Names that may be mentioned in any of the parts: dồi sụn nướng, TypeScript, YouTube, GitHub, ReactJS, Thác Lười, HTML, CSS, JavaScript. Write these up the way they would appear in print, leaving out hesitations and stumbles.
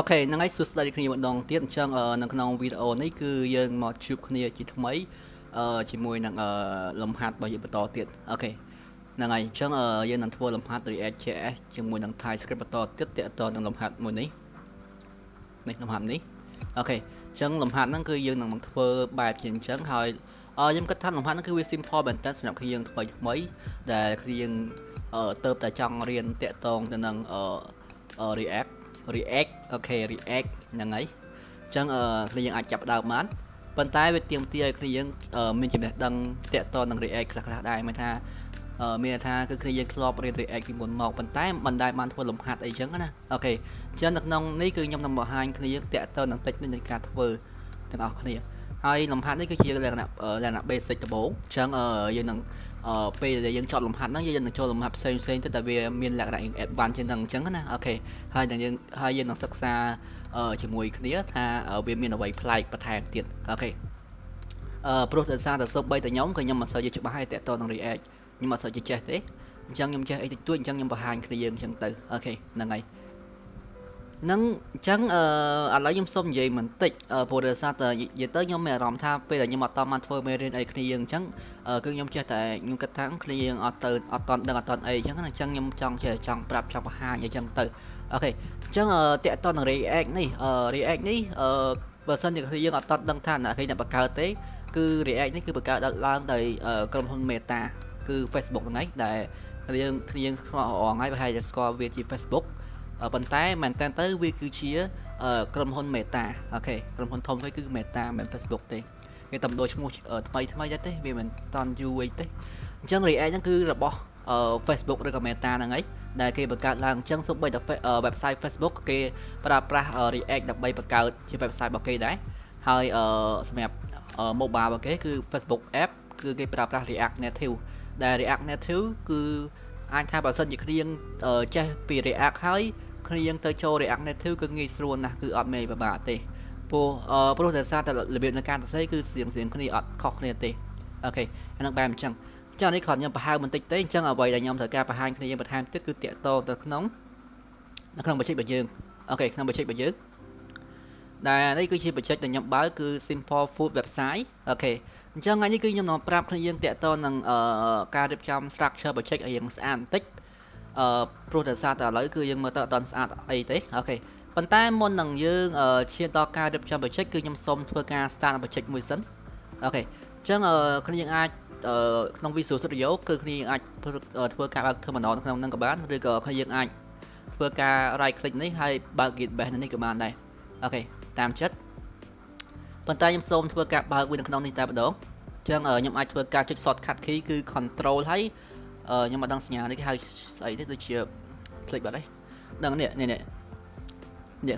Ok, nâng ấy xuất ra đi khi một đồng tiết trong nâng video này cứ dân một chụp này chỉ thông mấy chỉ mùi nâng lầm hạt bao nhiêu bắt đầu tiết. Ok, nâng ấy chẳng dân nâng thua lầm hạt React.js chẳng mùi nâng TypeScript bắt đầu tiết tiết to nâng lầm hạt mùi này. Này lầm hạt này. Ok, chẳng lầm hạt nâng cứ dân nâng thua bài trên chẳng hỏi dân cách thanh lầm hạt nâng cứ simple bản test nâng khi dân thua mấy để khi dân tớp tại trong riêng tiết tông nâng React, ok, React nâng ấy chẳng khi dân ai chạp đào mán bên tay với tiêm tia khi dân mình chỉ đăng tệ to nâng React là đài mà tha mình tha cứ khi dân club React thì muốn mọc bên tay bàn đài bàn thua lầm hạt ấy chẳng á nè. Ok, chẳng được nông này cứ nhầm nằm bỏ hai khi dân tệ to nâng tích nên cả thơ thằng ọc này hai lầm hạt này cứ chia là basic bố chẳng dân nâng bây giờ dân chọn lồng hạt nó dân cho lồng hạt xem tức là vì miền lạc đại advanced trên tầng trắng nè. Ok, hai dân đang sắc xa ở chỉ mùi kia tha ở bên miền ở vậy play và thang tiền. Ok, pro xa là số bay tại nhóm của nhưng mà sao cho hai tẹt to thằng React nhưng mà sao chỉ chết thế chẳng nhầm chơi thì tôi chẳng nhầm vào hàng khi dân chẳng từ. Ok, là ngày nắng trắng anh lấy nhóm xôm gì mình tích vừa xa về tới nhóm mẹ rộng tha bây giờ nhưng mà tao mang phơi mê lên ấy khi dân trắng cứ nhóm chơi tại những cái tháng khi dân ở từ ở toàn đang ở toàn ấy chẳng là trắng nhóm trong chơi trong prep trong hai vậy chẳng từ. Ok, trắng tẹt toàn là React này và sân thì khi dân ở toàn đang than là khi nhận bậc cao tế cứ React này cứ bậc cao đặt lan tới công hơn meta cứ Facebook này để khi dân họ ngay và hay là score về chỉ Facebook ở bên tay mình tên tới vi cứ chia cầm hôn meta. Ok, cầm hôn thông cái cứ meta mình Facebook đi cái tầm đôi chung ở mấy giá thế vì mình toàn vui thế chẳng React nó cứ là bỏ Facebook rồi cả meta là ấy đại kia bậc cao làng chân số bây giờ website Facebook kia và React đặc biệt bậc cao trên website bậc kia đấy hay map mobile bậc cái cứ Facebook app cứ cái và React native đại React native cứ anh tha bảo sân chỉ khi dân chơi vì React hay khi dân tới cho React native cứ nghi luôn là cứ update và bảo thế po processor là việc là can thấy cứ xiềng khi update khóc này thế. Ok, anh đang bàn chẳng cho nên còn nhầm vào hai mình tích tế chẳng ở vậy là nhầm thời ca vào hai khi dân vào hai tích cứ tiện to tới nóng nó không phải chết bởi dương. Ok, không phải chết bởi dương đây đây cứ chỉ phải chết là nhầm báo cứ simple food website. Ok, chẳng anh ấy cứ nhầm nó prep khi dân tiện to nâng ca điệp trong structure và check ở dân sản tích processor là lấy cứ dân mà tạo toàn sản ấy thế. Ok, phần tay môn nâng dương chia to ca điệp trong và check cứ nhầm xong thua ca start và check mùi sân. ok, chẳng khi dân ai nông vi số xuất yếu cứ khi ai thua ca thưa mà nó không nâng các bạn rồi cờ khi dân ai thua ca right click này hay bao gịt bè này các bạn này. Ok, tam chất phần tay nhầm xong thua ca bao quyền nông này ta bắt đầu chẳng ở nhầm ai thua ca check shortcut khi cứ control thấy nhưng mà đang nhà đấy hay ấy thế tôi chưa click vào đấy đang này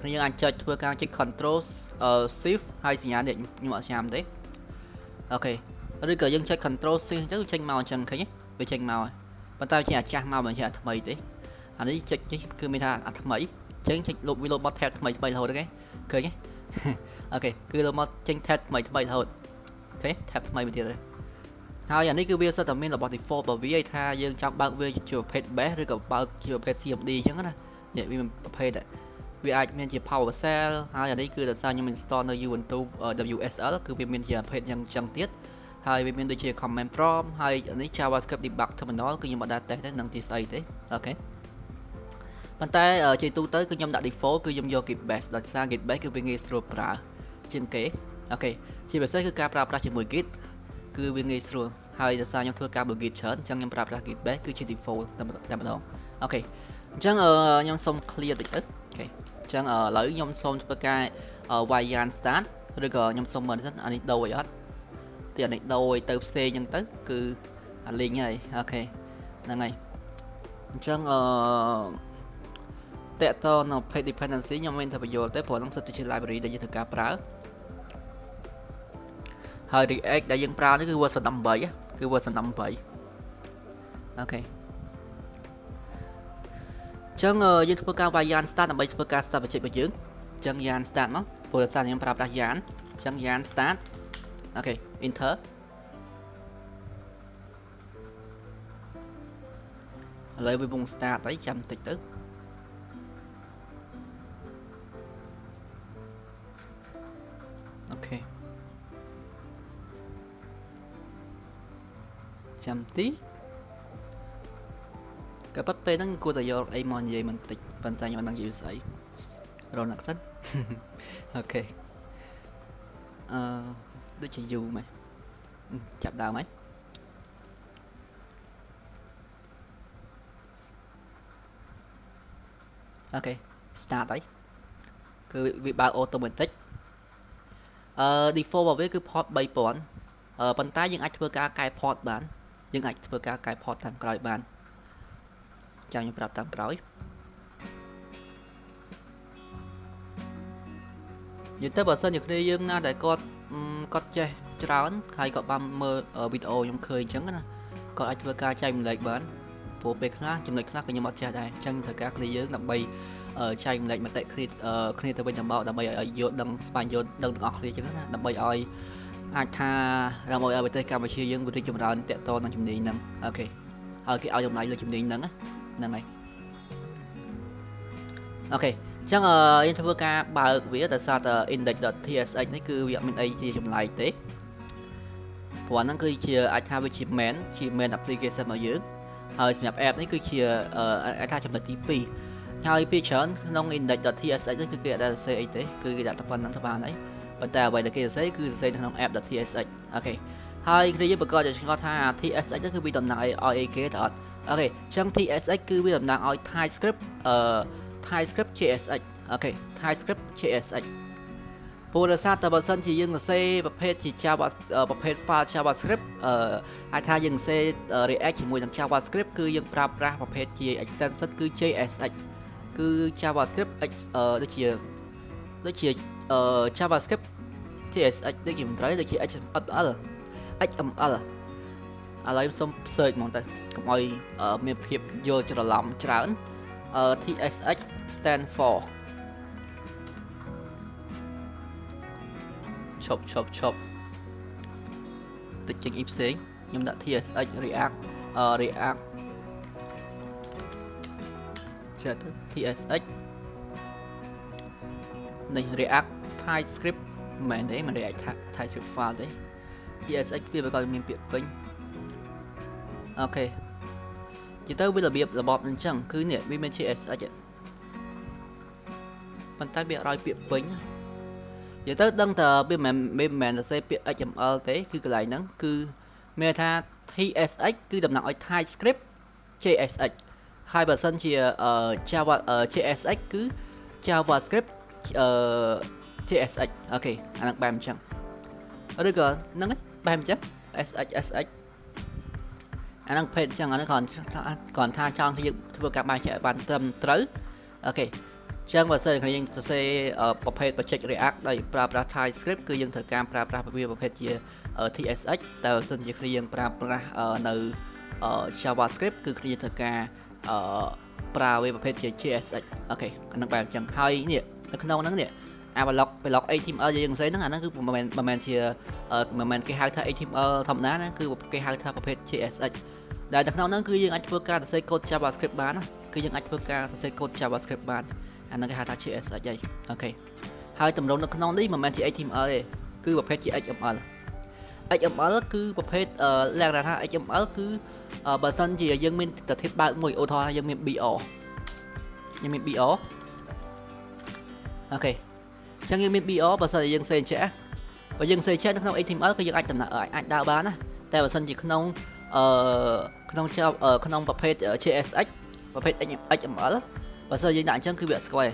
khi anh chơi thua ca check control shift hay nhà để nhưng mà xem đấy. Ok, rồi cờ dân chơi control shift chắc tranh màu chẳng thấy về tranh màu và tao chỉ là trang màu mình sẽ thầm mấy đấy anh ấy check chứ cứ mình thà thầm mấy tránh check lục video bot test mấy hồi đấy cái nhé. Ok, cứ lục mod tranh test mấy hồi thế thẹp mấy mình thiệt rồi thôi giờ này cứ video sao mình là bỏ default và vì tha dương trong bao video chụp page bé rồi cả bao chụp page CMD chẳng đó để mình page đấy vì ai mình chỉ PowerShell hai giờ đấy cứ là sao nhưng mình store nơi Ubuntu WSL cứ vì mình chỉ page chẳng chẳng tiết hai vì mình được chia comment from hai giờ đấy JavaScript debug thôi mình nói cứ như mà đã test năng thì say thế. Ok, bàn tay ở chỉ tu tới cứ nhầm đặt default cứ dùng vô kịp best đặt sang kịp best cứ vì nghe sro pra trên kế. Ok, chỉ phải xây cứ ca pra chỉ 10 kit cứ vì nghe sro hay là sao nhóm thưa ca 10 kit chớn chẳng nhóm pra kịp best cứ chỉ default tạm đó. Ok, chẳng nhóm xong clear tích ít. Ok, chẳng lấy nhóm xong thưa ca Wyan start rồi gờ nhóm xong mình rất anh đâu vậy hết thì anh đôi từ C nhân tới cứ liền này. Ok, là này chẳng tệ to nó phải dependency nhóm mình thập vô tới phổ năng xuất trên library để thực ca pra hơi React đã dân pra nó cứ version 57 cứ version 57. Ok, chẳng dân thập ca và Yan start 7 thập ca start và chạy bởi chứng chẳng Yan start nó phổ sản dân pra pra Yan chẳng Yan start. Ok, enter lấy với vùng start đấy chăm tích tức cantik. Kapag penang ko tayo ay monye mantik pantanya manang use ay Ronaksan. Ok. Để chỉ dù mày chạm đào mày. Ok, start đấy. Cứ vị ba automatic. Default bảo với cứ port 3.0. Phần tay những anh thưa ca cài port bán, những anh thưa ca cài port thành cài bán. Chào những bạn tạm cõi. Những tới bờ sơn những đi dương na để con chơi tròn hay có băm mơ ở video trong khơi trắng đó. Có anh thưa ca chạy lệch bán. Phố bê khác trong lệch khác với những mặt trời này trong thời các lý dương nằm bay ở tranh lệch mặt tại khi khi tôi bên nằm bao nằm bay ở dồn đằng span dồn đằng ngọc thì chứ nằm bay oi anh tha là mọi ở bên tây cam và chia dương với đi chụp ra anh tẹt to nằm chụp đi nằm ok ở cái ao trong này là chụp đi nắng á nằm này ok chắc là nhân thưa ca bà vía tại sao tờ index dot tsh này cứ việc mình đây chia chụp lại tết của nó cứ chia anh tha với chip men application mà dưới hơi nhập app này cứ chia anh tha chụp lại tp hai pichon nông index.tsh ấy cứ kia là xây thế cứ kia là tập văn năng tập bàn ấy còn ta vậy là kia xây cứ xây nông app.tsh ok hai khi giúp bà con cho chúng ta tsh ấy cứ bị tầm nặng ai kế thật ok trong tsh cứ bị tầm nặng ai TypeScript.js ok TypeScript.js bộ là sao ta bảo sân chỉ dừng xây bậc phết chỉ bậc phết file JavaScript ai thay dừng xây React chỉ mùi thằng JavaScript cứ dừng pra bậc phết chỉ extension cứ JS cứ JavaScript đó chỉ JavaScript JS đó chỉ mình thấy đó chỉ HTML à lấy xong search mọi người các mọi miền phép vô cho lắm trán TSH stand for chop tự chỉnh ip xế nhưng đã TSH React TSX này React TypeScript mẹ đấy mà React TypeScript file đấy TSX bây giờ coi mình vinh ok chỉ tới bây giờ biết là bọt mình chẳng cứ nể bên TSX phần tay bị roi biệt vinh chỉ tới đăng thờ bên mẹ là xây biệt HTML thế cứ cái này nắng cứ meta TSX cứ đầm nặng TypeScript JSX hai bản sân chia Java JSX cứ JavaScript JSX ok anh đang bám chẳng ở đây còn nâng bám chắc SSX anh đang phê chẳng anh còn tha trong khi dựng thưa các bạn trẻ bạn tâm tới ok chẳng bản sân khi dựng sẽ bọc phê và check React đây pra TypeScript cứ dựng thời cam pra bọc phê chia TSX tạo sân khi dựng pra nơi JavaScript cứ khi dựng thời ca pra về phần chia JS ok anh đang bàn chẳng hay nè nó không năng nè à block HTML dừng giấy nó là nó cứ mà mình chia mà cái hai thay HTML thầm ná nó cứ một cái hai thay phần JS đại đặc năng nó cứ dừng anh vừa ca xây code JavaScript bán cứ dừng anh vừa ca xây code JavaScript bán anh đang cái hai thay JS vậy ok hai tầm đó nó không đi mà mình chia HTML đi cứ một phần chia HTML cứ một phần làng ra thay HTML cứ bản thân thì dân mình tập thiết ba mùi ô thoa dân mình bị ổ ok chẳng dân mình bị ổ bản thân dân xây trẻ và dân xây trẻ nó không HTML cái dân anh tầm là ở anh đào bán á tại bản thân chỉ không treo ở không vào page JSX và page HTML bản thân dân đại chẳng cứ việc score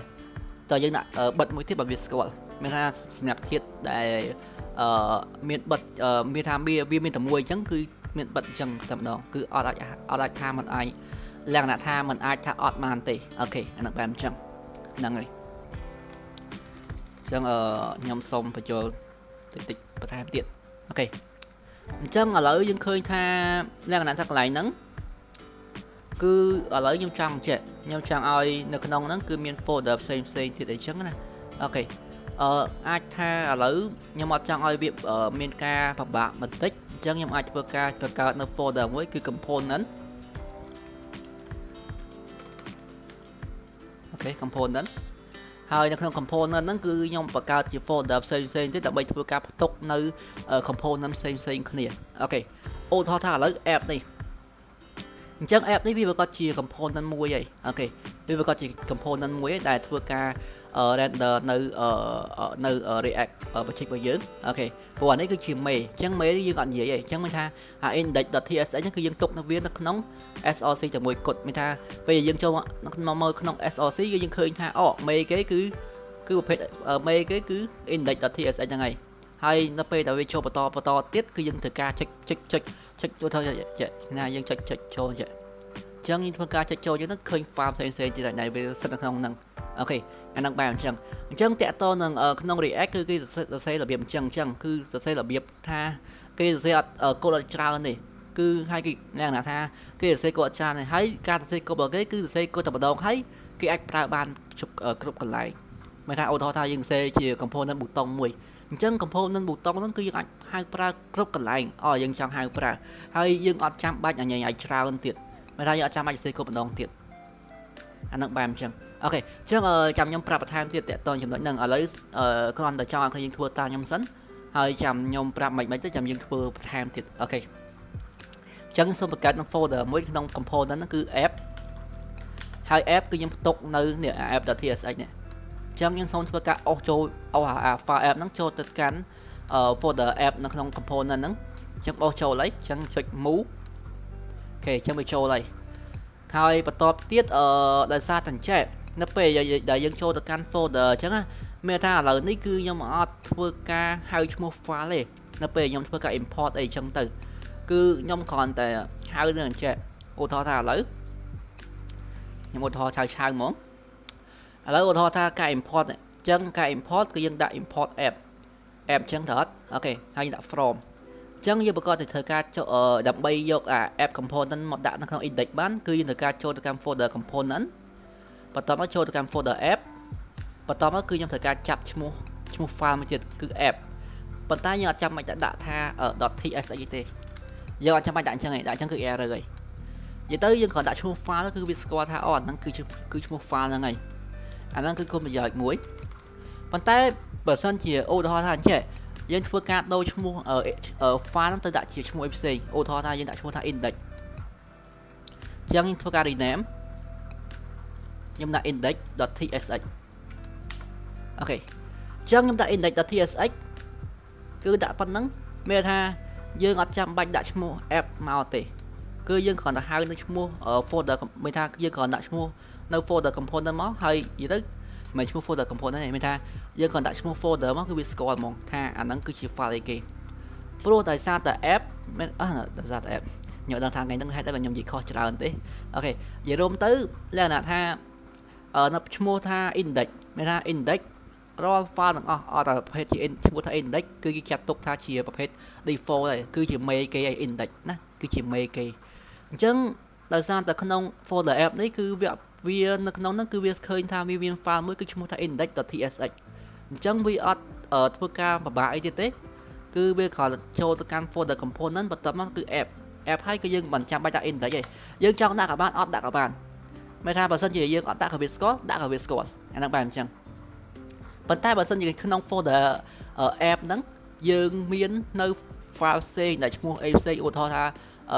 tờ dân đại bật mũi thiết bằng việc score mình ra snap thiết để miền bật miền tham bia miền tầm mùi chẳng cứ miền bận chừng tầm đó cứ online tham mình ai làng là tham mình ai tham online man tỷ ok anh đặt bàn chừng năng này chừng nhóm xong phải cho tịch và tham tiện ok chừng ở lỡ dân khơi tha làng là thật lại nắng cứ ở lỡ nhóm trang chuyện nhóm trang ai nực nông nắng cứ miền folder xem thì để chừng này ok ai tha ở lỡ nhóm mặt trang ai bị miền ca và bạn mình tích chẳng nhầm ai cho ca nó folder mới cứ component ok component hai nó không component nó cứ nhầm và ca chỉ folder xây tới tạm bây cho ca tục nơi component xây kia ok โอทอถ้าแล้วแอปนี่จังแอปนี่วิวก็จีคอมโพนนั้นมวยไอ้โอเควิวก็จีคอมโพนนั้นมวยแต่ทัวร์การแรนเดอร์ในReact ไปชิคไปเยอะโอเคพวกนี้คือชิมเมย์จังเมย์ยังก่อนเยอะไอ้จังไม่ท่าindex.ts นั่นคือยังตกนักเวียนนักน้อง SRC จากมวยกดไม่ท่าไปยังโจนักมวยน้อง SRC ก็ยังเคยท่าอ๋อเมย์ก็คือประเภทเมย์ก็คือ index.ts ยังไงให้นับไปแต่วิชวลปตอติดคือยังถือการเช็คตัวเท่าไหร่ยังเช็คโชว์จังยินถือการเช็คโชว์ยังต้องเคยฟาร์มเซนจีไหนไปสนับสนุนนั่งโอเคอันนั้นไปจังแต่ตอนนั่งน้อง React คือจะใช้ระเบียบจังคือจะใช้ระเบียบท่าคือจะใช้กดจานนี่คือให้กี่แรงนะท่าคือจะใช้กดจานนี่ให้การใช้กดแบบคือจะใช้กดตับดองให้คือแอคปลายบานชุบครบกันไหลไม่ท่าเอาท่อท่ายังใช้เชียร์คอมโพนั้นบุตรตองมวยจังคอมโพนั้นบุตรตองนั้นคือยังให้ปลาครบกันไหลอ๋อยังจังให้ปลาให้ยังอัดจำบ้านอย่างใหญ่ๆจานเตียนไม่ท่ายังอัดจำบ้านจะใช้กดตับดองเตียนอันนั้นไปจังโอเคจังจำยมปรับประทานที่แต่ตอนจำหนึ่งอะไรก่อนแต่จำยังทัวร์ตายมสันให้จำยมปรับไม่ได้จำยังทัวร์ประทานที่โอเคจังส่วนประกันโฟลเดอร์มวยน้องคอมโพนั้นคือแอปให้แอปคือยังตกในเนี่ยแอป .ts เนี่ยจังยังส่วนประกันเอาโจเอาหาไฟล์แอปนั้นโจติดกันโฟลเดอร์แอปน้องคอมโพนั้นนั้นจังเอาโจเลยจังเช็คมูฟโอเคจังไปโจเลยให้ประตอบที่ด้านซ้ายถังแช่นับไปได้ยังโชว์ตัวการโฟลเดอร์จังนะเมื่อถ้าเรานี่คือยังมาทวการให้ชมฟาเลยนับไปยังทวการ import ไอจังตึกคือยังคอนแต่ให้เรื่องแช่โอทอท่าเลยยังโอทอชายชายมั้งแล้วโอทอท่าการ import จังการ import คือยังได้ import app จังเถิดโอเคให้ได้ from จังยังประกอบแต่เธอการดับใบยกapp component นั้นหมดด่านนักน้อง index บ้านคือยังเธอการโชว์ตัวการ folder componentปัตตามาโชว์ตัวการโฟลเดอร์แอปปัตตามาคือยังถือการจับชมูฟาร์มจิตคือแอปปัตตายังจำไม่ได้ด่าท่า.tsxt ยังจำไม่ได้จังไงด่าจังคือแอร์เลยยังตื้อยังขอด่าชมูฟาร์มก็คือวิสกอท่าอ่อนนั่นคือชมูฟาร์มยังไงอันนั้นคือคนมาหยอกมวยปัตตาเปิดสั้นเฉียโอทอท่าเฉยยังถือการโดยชมูฟาร์มนั่นถือด่าเฉียชมูเอฟซีโอทอท่ายังด่าชมูท่าอินเด็กจังยังถือการรีเนมยังได้ index.ts โอเคจังยังได้ index.ts คือได้ปันนั้นเมื่อถ้ายังอัดจำบันได้ชั่วโมงแอปมาเอาตีคือยังขอได้2ในชั่วโมงโฟลเดอร์เมื่อถ้ายังขอได้ชั่วโมงในโฟลเดอร์คอมโพเนนต์มั้งให้ยี่ตึ๊กเหมือนชั่วโมงโฟลเดอร์คอมโพเนนต์นี่เมื่อถ้ายังขอได้ชั่วโมงโฟลเดอร์มั้งคือวิสกอร์มองถ้าอันนั้นคือชีฟาร์เลยเกย์โปรแต่ซาแต่แอปไม่แต่ซาแต่แอปเหนียวดังทางไงดังให้ได้เป็นยมจีคอจะเอาตีโอเคอย่ารวมตื้อแล้วนะถ้านับชั่วโมงท่า index ไม่ท่า index รอฟ้าหนึ่งแต่ประเภทที่ ชั่วโมงท่า index คือแคปตกท่าเชียประเภท default เลยคือจีเมย์เกย์ index นะคือจีเมย์เกย์จังแต่ซานแต่ขนม folder app นี่คือแบบเวียนขนมนั่นคือเวียนเคยท่าเวียนฟ้าเมื่อคือชั่วโมงท่า index.ts จังวีอัดทุกการประบายที่เต้คือเวียนขอโชว์ตัวการ folder component ประจำนั่นคือ app ให้ก็ยังบันจำไปจาก index เลยยังจังได้กับบ้านอัดได้กับบ้านไม่ท่าบางส่วนจะยังอัดได้กับวิสกอตได้กับวิสกอตอันนั้นแบบจังปัจจัยบางส่วนจะขึ้นน้องโฟลเดอร์แอปนั้นยังมีในไฟล์เซนในชั่วโมง AC โอทอท่า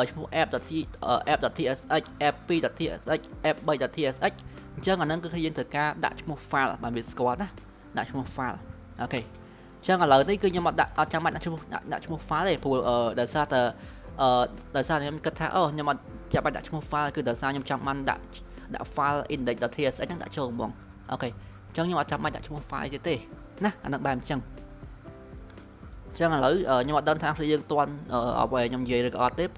ชั่วโมง app.ts app2.ts app3.ts จังอันนั้นก็คือยังถือการได้ชั่วโมงไฟล์แบบวิสกอตนะได้ชั่วโมงไฟล์โอเคจังอันหลังนี้คือยังมาได้จังมาได้ชั่วโมงไฟล์เลยพวกเดินซาเนี่ยมันกระทะยังมาจะไปได้ชั่วโมงไฟล์คือเดินซายังจังมันได้đã file index.ts anh đã chờ mong ok trong nhưng mà chăm anh đã cho file gt nè anh đang bàn chăng là lỡ nhưng mà đơn thang thì dương toàn ở về nhom gì được ở tết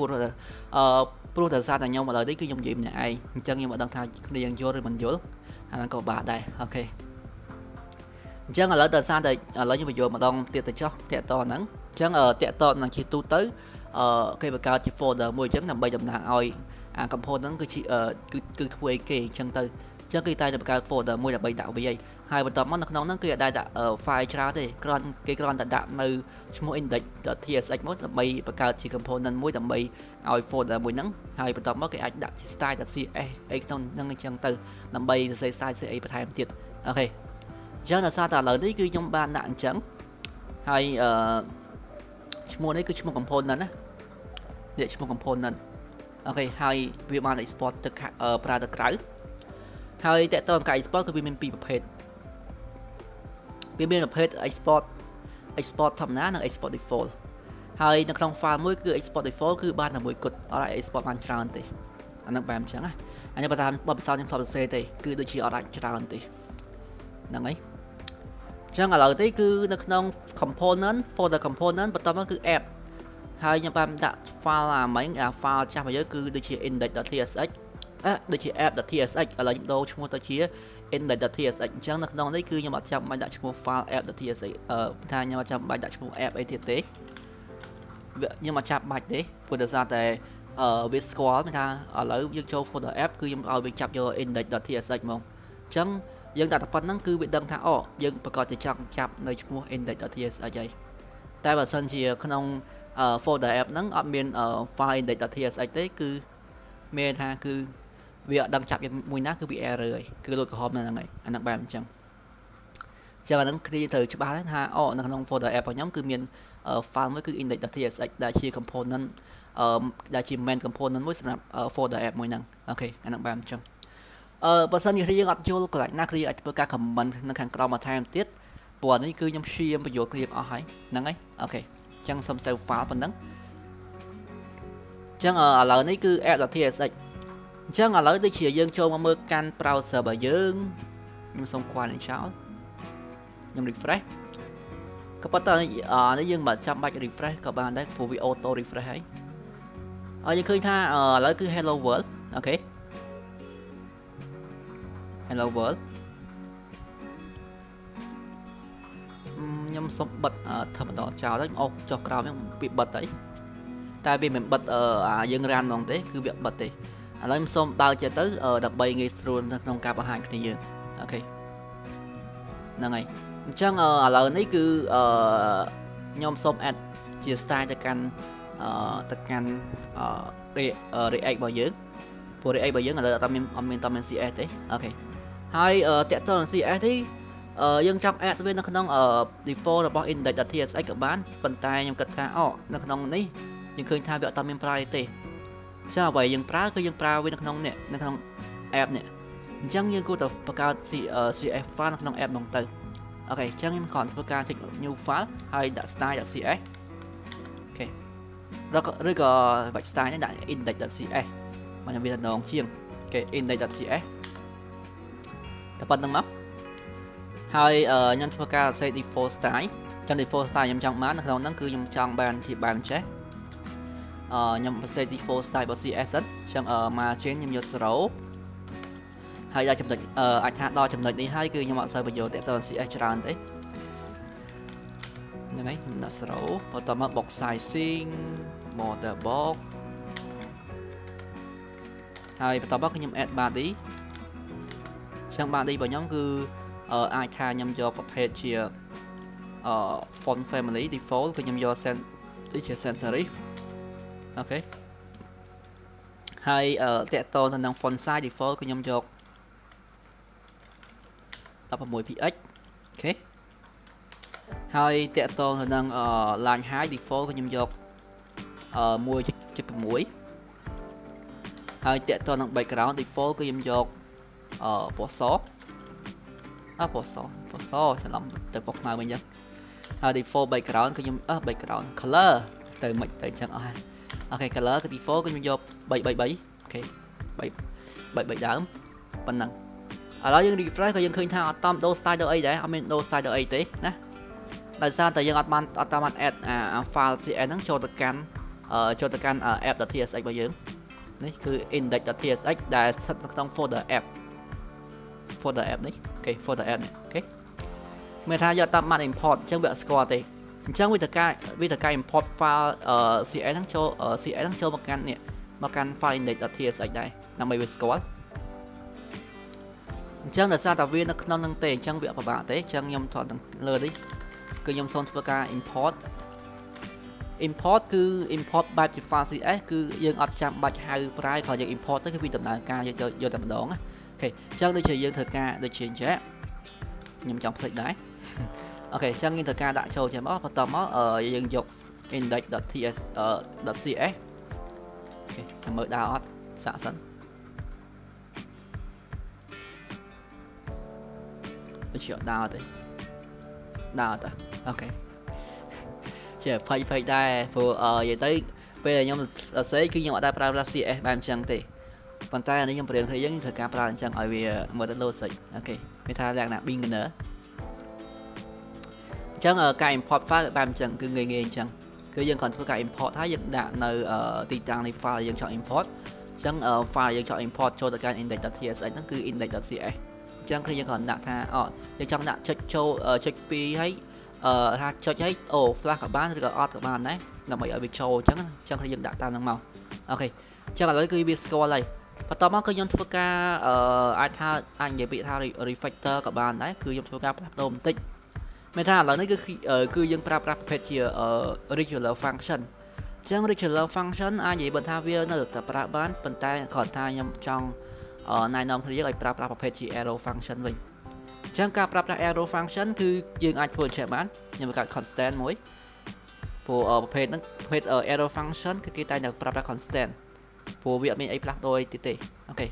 pro thời gian là nhau mà lời đấy cứ nhom gì này ai chăng nhưng mà đơn thang thì dương vô rồi mình vô anh đang có bà đây ok chăng là lỡ thời gian thì lỡ như mình vô mà đông tiệt cho tiệt to nắng chăng ở tiệt to là khi tu tới cây bạc cao chỉ folder 10.5 đồng nàng oi component นั้นคือทวีเก่งจังเตอร์จังคือตายในประการโฟลเดอร์มวยดับใบดาวไปยัยหายไปต่อมันนักน้องนั่นคือได้ดับไฟล์ชาร์ตเลยกรอนเกย์กรอนดับดับในชั่วโมง index.ts มดดับใบประการที่ component มวยดับใบเอาโฟลเดอร์มวยนั้นหายไปต่อมันก็อาจดับ style.ca ไอ้ต้นนั่นจังเตอร์ดับใบจะใช้ style.ca ไปทำติดโอเคจังนั้นซาตาเหล่านี้คือยังบ้านหนักจังหายชั่วโมงนี้คือชั่วโมง component นะ để cho một component. Ok, hai việc mà export từ ra từ cái hai tại tôi cái export của mình bị bập hết. Bên bên bập hết export thầm ná là export default. Hai nó trong file mới cứ export default cứ ban là mới cột, ở lại export ban tràn thì anh đang bám chẳng à. Anh bắt đầu bấm sao những phần C thì cứ đôi khi ở lại tràn thì năng ấy. Chẳng ở lại thì cứ nó trong component folder component bắt đầu nó cứ app. Hai nhà bạn đặt file là mấy file trang bây giờ cứ đưa chia index.tsh đưa chia app.tsh là những đồ chúng ta chia index.tsh chẳng là nó đấy cứ nhà bạn chạm bạn đặt trong file app.tsh thay nhà bạn chạm bạn đặt trong app ATT nhưng mà chạm bạch đấy vừa được ra tại ở bên score người ta ở lấy dương châu folder app cứ ở bên chạm vô index.tsh mong chẳng dương đặt phần năng cứ bị đâm thả ở dương và còn thì chạm chạm nơi trong index.tsh tại bản thân thì không folder app nắng ở bên file index.tsh đấy cứ men ha cứ việc đăng chạm mùi nát cứ bị error rồi cứ lột hòm này này anh đang bàn chẳng chờ mà nắng khi thời chấp ba ha ở nắng trong folder app của nhóm cứ miền file mới cứ index.tsh đã chia component đã chia main component mới sản folder app mùi năng. Ok anh đang bàn chẳng bản thân như khi gặp vô lại nát khi ở các comment nâng hàng cloud mà tham tiết buồn ấy cứ nhóm chia và vô clip ở hải nắng ấy. Ok chẳng xong sao phá phần nắng chẳng ở lời này cứ app.tsh chẳng ở lời đây chỉ dân cho mà mơ can browser bởi dương nhưng xong qua đến cháu nhưng refresh các bạn ta nói dương mà chăm bạch refresh các bạn đấy phụ vị auto refresh ấy ở dưới khơi tha ở lời cứ hello world. Ok hello world nhưng xong bật thầm đó chào đấy ông cho cao bị bật đấy tại vì mình bật ở dân ran bằng thế cứ việc bật thì lấy xong bao giờ tới ở đập bay ngay luôn trong ca bảo hành thì giờ. Ok là ngày chẳng ở lời nấy cứ nhóm xong ad chia style tekan react bao giờ của react bao giờ là tao mình CS đấy. Ok hai tại tao CS thì dương trong app với nó không ở default là bao index.tsh các bạn phần tay nhầm cật tha ở nó không này nhưng khi thay vợ tâm em priority sao vậy dương pra cứ dương pra với nó không nè nó không app nè chẳng như cô tập vào cao cf file nó không app bằng từ. Ok chẳng em còn vào cao chỉnh new file hay đặt style.cs. Ok rồi có vạch style này đặt index.cs mà nhân viên đồng chiêng cái index.cs tập phần tăng map hai nhân thua ca sẽ default style trong default style nhầm trong mã nó cứ nhầm trong bàn chỉ bàn chết nhầm sẽ default style bao CSS trong mà trên nhầm nhiều số hay là chấm đợt ảnh hạ đo chấm đợt đi hai cứ nhầm mọi sợi bây giờ để tôi sẽ tràn đấy như này là số và tầm mắt box sizing border box hai và tầm mắt nhầm add ba tí trong ba đi vào nhóm cứ ai tha nhầm do page chia font family default cứ nhầm do sen đi chia sen serif. Ok hay tẹt to thành năng font size default cứ nhầm do tập hợp mùi px. Ok hay tẹt to thành năng line height default cứ nhầm do mùi chụp mũi hay tẹt to năng background default cứ nhầm do bỏ số Apple so cho lắm từ bọc màu mình nhé. Default background cái nhóm background color từ mình từ chẳng ai. Ok color cái default cái nhóm vô 777. Ok 777 đám phần năng. Ở đó dân refresh cái dân khơi thao tam do style do ấy đấy, admin do style do ấy tí nè. Tại sao tại dân automat add file cn nó cho tất can app.tsh bao giờ. Đấy cứ index.tsh đã sẵn trong folder app đấy. Ok folder app này. Ok mình thay giờ tạm màn import chẳng bị score thì chẳng vì cái import file CS đang cho một căn file index.tsh này là mình bị score chẳng là sao tạo viên nó nâng tề chẳng bị vào bạn thế chẳng nhầm thoát lơ đấy cứ nhầm xong với cái import cứ import ba chữ file CS cứ dừng ở chạm bạch hai prai khỏi dừng import tới cái vi tập nào ca cho tạm đón. Ok, chẳng đây chỉ dương thời ca được chuyển chế nhằm trong thịt đấy. Ok, chẳng nghiên thời ca đã cho chế móc và tầm móc ở dương dục index.cs Okay, em mở DAO xả sẵn. Tôi chịu DAO tới. DAO tới. Ok. Chờ phải phải đây vừa vậy tới về nhóm sẽ cứ nhóm ở đây para sẽ bạn chẳng thì. Còn ta nếu nhóm bền thì giống như thời ca para chẳng ở vì mở đất logic. Ok. Người ta đang là pin nữa. Chẳng ở cái import file bạn chẳng cứ người nghe chẳng. Cứ dân còn có cả import hay dân đã nơi tùy trang này file dân chọn import chẳng file dân chọn import cho tất cả index.cs nó cứ index.cs chẳng khi dân còn đã tha dân trong đã check show check p hay ra cho thấy flag của bạn rồi out của bạn đấy là mấy ở việc show chẳng chẳng khi dân đã tan màu ok chẳng là lấy cái bit score này và tao mắc cứ dân thua ca ai tha anh để bị tha refactor của bạn đấy cứ dân thua ca tôm tích mình thà là nó cứ dân prap page regular function chẳng regular function ai vậy bên thà view nó được tập prap bán bên tai còn thà nhầm trong này nông thì gọi prap page arrow function mình chẳng cả prap arrow function cứ dân ai vừa chạy bán nhưng mà cả constant mới phù page nó page arrow function cứ cái tai là prap constant phù việc mình ấy prap đôi tê ok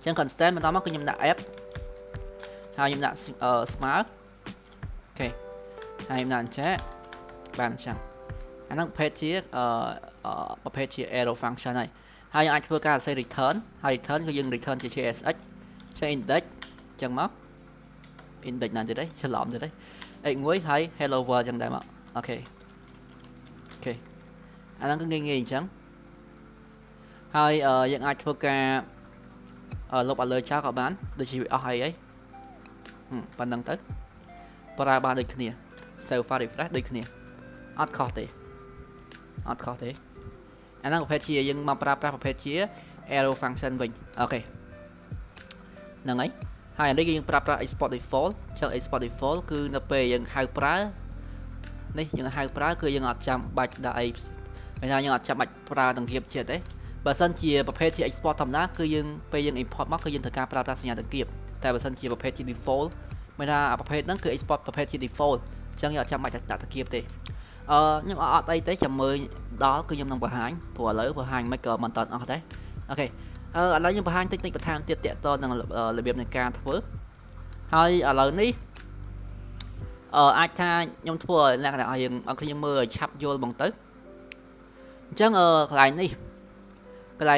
chẳng constant mình tao mắc cứ nhầm đã f thà nhầm đã smart ok hai mình sẽ bạn chẳng anh đang page chiếc page chiếc arrow function này hai anh thưa cả sẽ return hai return cứ dừng return chỉ csx cho index chẳng móc index này từ đấy cho lõm từ đấy anh mới thấy hello world chẳng đại mà ok ok anh đang cứ nghe nghe chẳng hai dừng anh thưa cả lục ở lời chào các bạn để chỉ bị hay ấy phần đăng tới para ba đôi kia, sofa refresh đôi kia, ad khó thế, anh đang có page chia, nhưng mà para page chia, arrow function mình, ok, năng ấy, hai anh đấy kia nhưng para export default, cho export default, cứ nó về nhưng hai para, này nhưng hai para cứ nhưng ở trong bạch đại, bây giờ nhưng ở trong bạch para từng kiếp chia đấy, bản thân chia page chia export thầm lá, cứ nhưng về nhưng import mắc cứ nhưng thời gian para sinh ra từng kiếp, tại bản thân chia page chia default mình ra tập hết nó cứ export tập hết trên default chẳng nhờ trong mạch đặt kia thế nhưng mà ở đây tới chậm mới đó cứ nhầm nằm vào hành của lỡ vào hành mấy cờ màn tận ở đấy ok ở lấy những vào hành tích tích bật thang tiệt tiện to rằng là việc này ca thử hay ở lớn đi ai tha nhom thua là cái hình ở khi mưa chắp vô bằng tới chẳng cái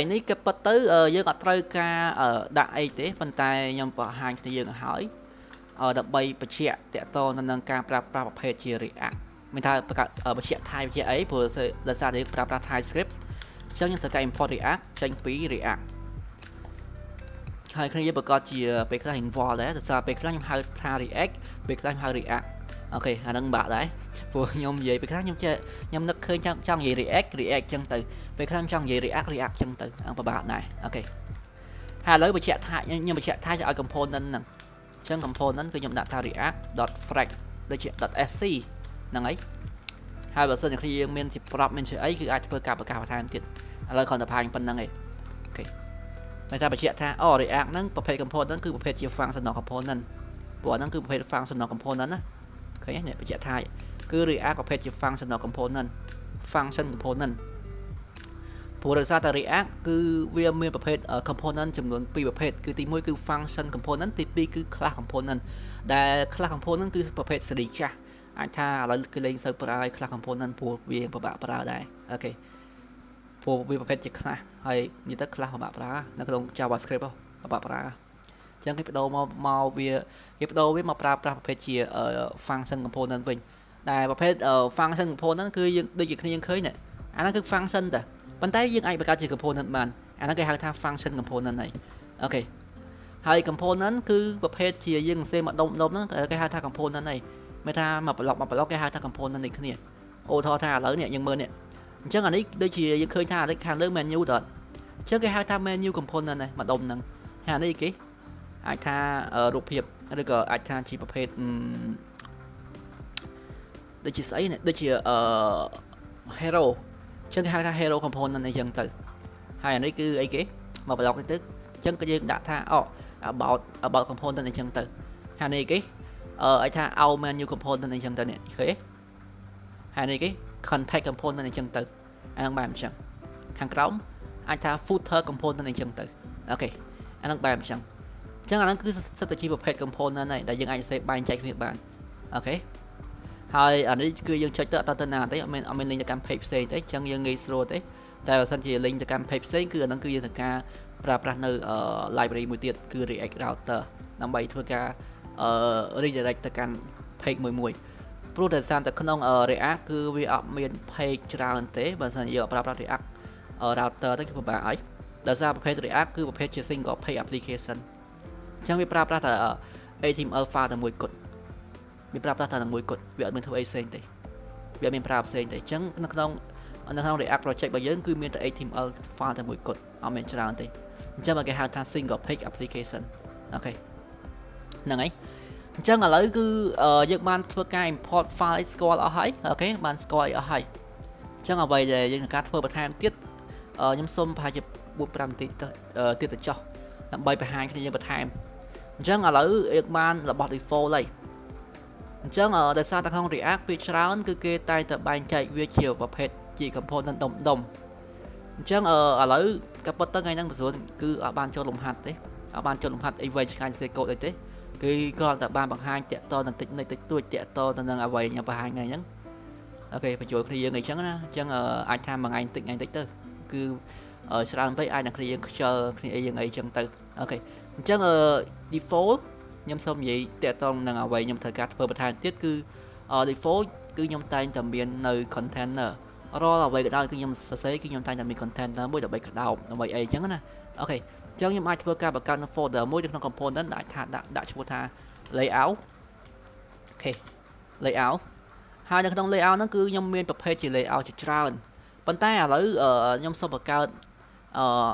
này cái bắt tới dương ở trơi ca ở đại tế phần tay nhom vào hành thì dương hỏi đặc biệt bậc trẻ trẻ to nên nâng cao prapra bậc hệ chia react mình thay bậc trẻ thay bậc trẻ ấy vừa là ra đến prapra TypeScript trong những thời gian import react tranh phí react hay khi bậc con chia về các hình vò đấy ra về các nhóm hai react về các nhóm hai react ok là nâng bạ đấy vừa nhóm về về các nhóm chơi nhóm nâng khơi trong gì react chân từ về các nhóm trong gì react chân từ và bạn này ok hai lấy bậc trẻ thay nhưng bậc trẻ thay cho component này trong component cứ nhầm đặt thay react.frag để chuyện .sc năng ấy hai bản thân khi mình thì prop mình sẽ ấy cứ ai chơi cả và thay tiền rồi còn tập hành phần năng ấy ok người ta phải chuyện thay react năng tập hệ component cứ tập hệ chia function component của năng cứ tập hệ function component á thấy nhé phải chuyện thay cứ react tập hệ chia function component của ra ta react cứ việc mình tập hệ component chấm luôn pi tập hệ cứ tí mỗi cứ function component tí pi cứ class component đại class component cứ tập hệ xử lý cha anh tha là cứ lên server class component của việc của bạn ra đây ok của việc tập hệ class hay như tất class của bạn ra nó trong JavaScript không bạn ra chẳng cái đầu màu việc cái đầu với màu prap tập hệ chia function component mình đại tập hệ function component cứ đây chỉ khi nhân khơi này anh nó cứ function ta bạn thấy những ai bật cái component bạn anh nó cái hai tháp function component này ok hai component cứ tập hết chia riêng xem mà đông nó cái hai tháp component này meta mà block cái hai tháp component này kia ô thọ tha lớn nè nhưng mơ nè chắc là đấy đây chia những khơi tha đấy hàng lớn menu đó chắc cái hai tháp menu component này mà đông năng hàng này cái ai tha ruột hiệp rồi cả ai tha chỉ tập hết đây chia sấy này đây chia hero chân hai ta hero component này dân từ hai này cứ ấy kế mà block cái tức chân cái dân đã tha about component này dân từ hai này cái ấy tha out menu component này dân từ này thế hai này cái contact component này dân từ anh đang làm chẳng ខាងក្រោមអាចថា footer component អញ្ចឹងទៅអូខេអានឹងបែបអញ្ចឹងអានឹងគឺសិតតែជាប្រភេទ component ហើយដែលយើងអាចសរសេរបែងចែកគ្នាបានអូខេហើយអានេះគឺយើងចុចទៅអត់ទៅណាទេអត់មាន link ទៅកម្ម page ផ្សេងទេអញ្ចឹងយើងងាយស្រួលទេតែបើសិនជា link ទៅកម្ម page ផ្សេងគឺអានឹងគឺយើងត្រូវការប្រើប្រាស់នៅ library មួយទៀតគឺ React Router ដើម្បីធ្វើការredirect ទៅកាន់ page មួយព្រោះតែសារតែក្នុង React គឺវាអត់មាន page ច្រើនទេបើមិនយើងប្រើប្រាស់ React Router ទៅគឺពិបាកហើយដោយសារប្រភេទ React គឺប្រភេទជា single page application អញ្ចឹងវាប្រើប្រាស់តែ HTML file តែមួយគត់វាប្រើប្រាស់តែមួយគត់វាអត់មានធ្វើអីផ្សេងទេវាអត់មានប្រើផ្សេងទេអញ្ចឹងនៅក្នុង React project របស់យើងគឺមានតែ HTML file តែមួយគត់អត់មានច្រើនទេអញ្ចឹងគេហៅថា single page application អូខេហ្នឹងហើយអញ្ចឹងឥឡូវគឺយើងបានធ្វើការ import file ស្គាល់អស់ហើយអូខេបានស្គាល់អស់ហើយអញ្ចឹងអ្វីដែលយើងត្រូវការធ្វើបន្ថែមទៀតខ្ញុំសូមប្រហែលជា 4-5 នាទីទៀតទៅចុះដើម្បីបង្ហាញគ្នាយើងបន្ថែមអញ្ចឹងឥឡូវយើងបានរបស់ default ហើយអញ្ចឹងដោយសារតែក្នុង React វាច្រើនគឺគេតែងតែបែងចែកវាជាប្រភេទជា component ដុំអញ្ចឹងឥឡូវក៏ប៉ុន្តែថ្ងៃហ្នឹងមិនស្រួលគឺអត់បានចូលលំហាត់ទេអត់បានចូលលំហាត់អីវែងឆ្ងាយសេកូដអីទេគឺគាត់តែបានបង្ហាញតាក់តទៅតិចនេះតិចតួចតាក់តទៅនឹងអ្វីខ្ញុំបង្ហាញថ្ងៃហ្នឹងអូខេបញ្ចូលគ្នាយើងអីចឹងណាអញ្ចឹងអាចថាមួយថ្ងៃតិចទៅគឺច្រើនពេកអាចនឹងគ្នាយើងខ្ជិលគ្នាអីយើងអីចឹងទៅអូខេអញ្ចឹងdefault ខ្ញុំសូមនិយាយតាក់តនឹងអ្វីខ្ញុំត្រូវការធ្វើបន្ថែមទៀតគឺ default គឺខ្ញុំតែងតែមាននៅ container រាល់អ្វីក៏ដោយគឺខ្ញុំសរសេរគឺខ្ញុំតែងតែមាន container មួយដើម្បីក្តោបដើម្បីអីចឹងណាអូខេអញ្ចឹងខ្ញុំអាចធ្វើការបង្កើតនៅ folder មួយនៅក្នុង component ដែលថាដាក់ឈ្មោះថា layout អូខេ layout ហើយនៅក្នុង layout ហ្នឹងគឺខ្ញុំមានប្រភេទជា layout ជាច្រើនប៉ុន្តែឥឡូវខ្ញុំសូមបង្កើត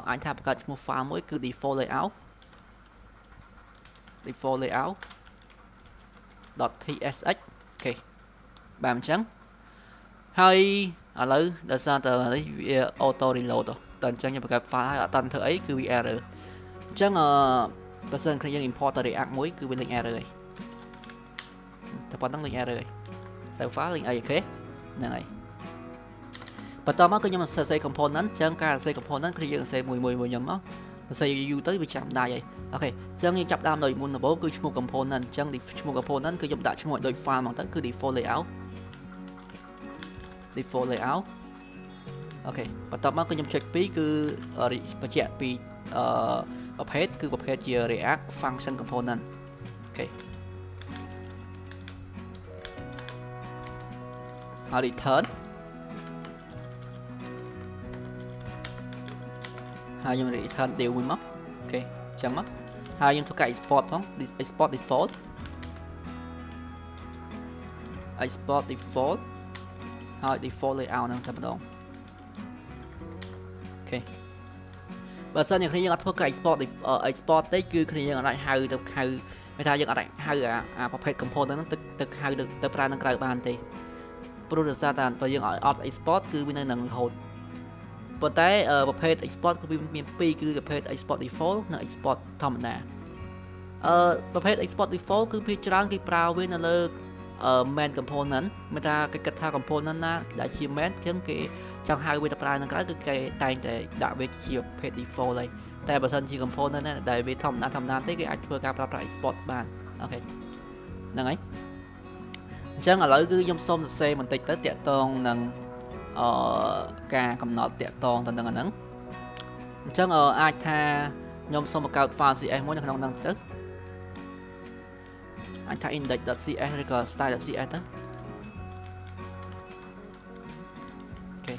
អាចថាបង្កើតឈ្មោះ file មួយគឺ default layout.tsh អូខេបែបអញ្ចឹងហើយឥឡូវដោយសារតែនេះវា auto reload តើអញ្ចឹងខ្ញុំបង្កើត file ហើយអត់តាន់ធ្វើអីគឺវា error អញ្ចឹងបើសិនខ្ញុំ import ទៅ React មួយគឺវាលេង error ហើយតែប៉ុណ្ណឹងលេង error ហើយ save file លេងអីអូខេហ្នឹងហើយបន្តមកគឺខ្ញុំសរសេរ component អញ្ចឹងការសរសេរ component គឺយើងសរសេរមួយខ្ញុំមកសរសេរយូរទៅវាចាំដៃហើយអូខេអញ្ចឹងខ្ញុំចាប់ដើមដោយមុនដំបូងគឺឈ្មោះ component អញ្ចឹងឈ្មោះ component គឺខ្ញុំដាក់ឈ្មោះឲ្យដូច file មកទៅគឺ default layout អូខេបន្ទាប់មកគឺខ្ញុំចុច2គឺបញ្ជាក់ពីប្រភេទគឺប្រភេទជា React function component អូខេហើយ return ហើយខ្ញុំ return deal មួយមកអូខេចាំមកហើយខ្ញុំធ្វើការ export ផង export default ហើយ default layout ហ្នឹងតែម្ដងអូខេបើសិនអ្នកគ្នាយើងអត់ធ្វើការ export ទេគឺគ្នាយើងអាចហៅមិនថាយើងអាចហៅអាប្រភេទ component ហ្នឹងទៅហៅទៅប្រើនឹងក្រៅបានទេព្រោះដោយសារតែបើយើងអត់ export គឺវានៅនឹងរហូតប៉ុន្តែប្រភេទ export គឺមាន2គឺប្រភេទ export default និង export ធម្មតាប្រភេទ export default គឺភាគច្រើនគេប្រើវានៅលើmain component មិនថាគេគិតថា component ណាដែលជា main ចឹងគេចង់ហៅវាទៅប្រើនឹងក្រៅគឺគេតែងតែដាក់វាជាប្រភេទ default ហើយតែបើសិនជា component ណាដែលវាធម្មតាទេគេអាចធ្វើការប្រើប្រាស់ export បានអូខេហ្នឹងហើយអញ្ចឹងឥឡូវគឺខ្ញុំសូមសរសេរបន្តិចទៅតាក់ទងនឹងការកំណត់តាក់ទងទៅនឹងអាហ្នឹងអញ្ចឹងអាចថាខ្ញុំសូមបង្កើត file cs មួយនៅក្នុងហ្នឹងទៅអាចថា index.cs ឬក៏ style.cs ទៅអូខេ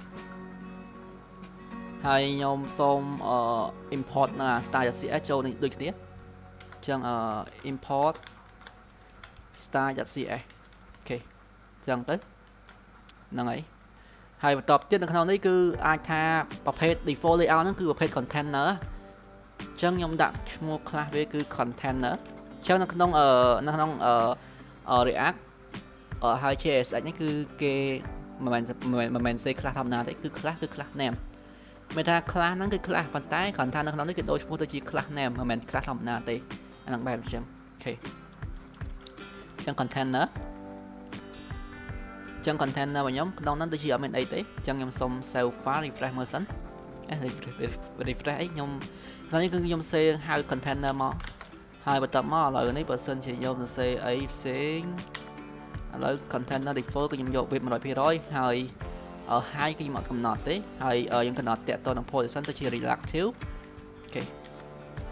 ហើយខ្ញុំសូមimport នៅ style.cs ចូលនេះដូចគ្នាអញ្ចឹងimport style.cs អូខេអញ្ចឹងទៅហ្នឹងហើយហើយបន្តទៀតនៅក្នុងនេះគឺអាចថាប្រភេទ default layout ហ្នឹងគឺប្រភេទ container អញ្ចឹងខ្ញុំដាក់ឈ្មោះ class វាគឺ container អញ្ចឹងនៅក្នុង React ហើយ JSX នេះគឺគេមិនមែនសេ class ធម្មតាទេគឺ class name មិនថា class ហ្នឹងគឺ class ប៉ុន្តែគ្រាន់តែនៅក្នុងនេះគេដូរឈ្មោះទៅជា class name មិនមែន class ធម្មតាទេអាហ្នឹងបែបអញ្ចឹងអូខេអញ្ចឹង container របស់ខ្ញុំក្នុងហ្នឹងដូចជាអត់មានអីទេអញ្ចឹងខ្ញុំសូម save file refresh មើលសិន refresh អីខ្ញុំថ្ងៃនេះគឺខ្ញុំសេហៅ container មកហើយបន្តមកឥឡូវនេះបើសិនជាខ្ញុំសេអីផ្សេងឥឡូវ container default គឺខ្ញុំយក width 100% ហើយ height គឺខ្ញុំអត់កំណត់ទេហើយខ្ញុំកំណត់តាក់ទងនឹង position ទៅជា relative អូខេ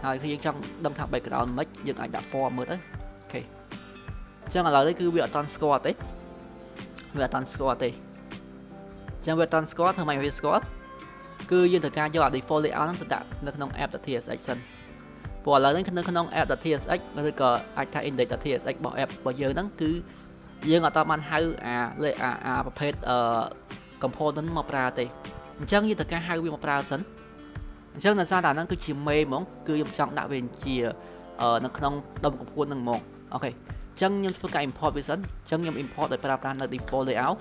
ហើយខ្ញុំចង់ដឹងថា background មិនយើងអាចដាក់ពណ៌មើលទៅអូខេអញ្ចឹងឥឡូវនេះគឺវាអត់តាន់ស្គាល់ទេវាអត់តាន់ស្គាល់ទេចាំវាអត់តាន់ស្គាល់ធ្វើម៉េចវាស្គាល់គឺយើងត្រូវការយក default layout ហ្នឹងទៅដាក់នៅក្នុង app.tsx សិនព្រោះឥឡូវនេះនៅក្នុង app.tsx ឬក៏អាចថា index.tsx របស់ app របស់យើងហ្នឹងគឺយើងអត់តបានហៅអាប្រភេទcomponent មកប្រើទេអញ្ចឹងយើងត្រូវការហៅវាមកប្រើសិនអញ្ចឹងដោយសារតែហ្នឹងគឺជា main ហ្មងគឺយើងចង់ដាក់វាជានៅក្នុងដុំកម្ពុជាហ្នឹងហ្មងអូខេអញ្ចឹងខ្ញុំធ្វើការ import វាសិនអញ្ចឹងខ្ញុំ import ដោយប្រើប្រាស់នៅ default layout